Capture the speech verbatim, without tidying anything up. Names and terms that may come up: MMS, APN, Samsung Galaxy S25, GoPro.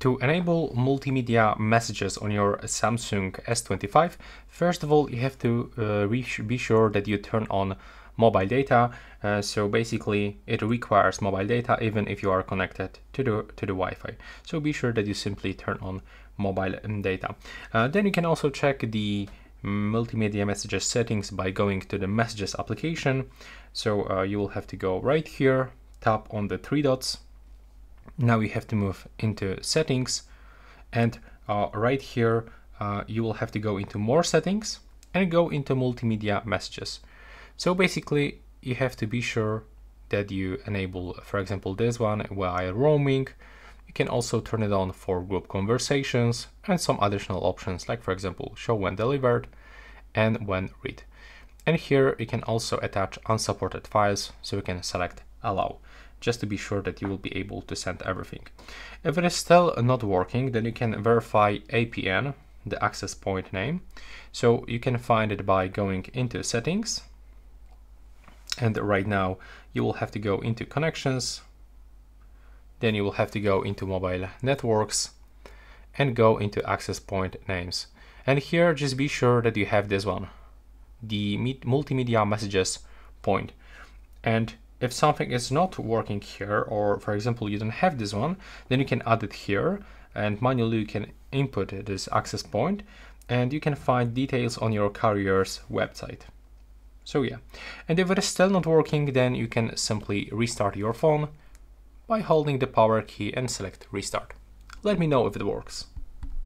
To enable multimedia messages on your Samsung S twenty-five, first of all, you have to uh, be sure that you turn on mobile data. Uh, so basically, it requires mobile data even if you are connected to the to the Wi-Fi. So be sure that you simply turn on mobile data. Uh, then you can also check the multimedia messages settings by going to the messages application. So uh, you will have to go right here, tap on the three dots. Now you have to move into settings, and uh, right here uh, you will have to go into more settings and go into multimedia messages. So basically you have to be sure that you enable, for example, this one while roaming. You can also turn it on for group conversations and some additional options, like for example show when delivered and when read. And here you can also attach unsupported files, so you can select allow, just to be sure that you will be able to send everything. If it is still not working, then you can verify A P N, the access point name. So you can find it by going into settings. And right now you will have to go into connections. Then you will have to go into mobile networks and go into access point names. And here, just be sure that you have this one, the multimedia messages point. And if something is not working here, or for example, you don't have this one, then you can add it here and manually you can input this access point, and you can find details on your carrier's website. So yeah, and if it is still not working, then you can simply restart your phone by holding the power key and select restart. Let me know if it works.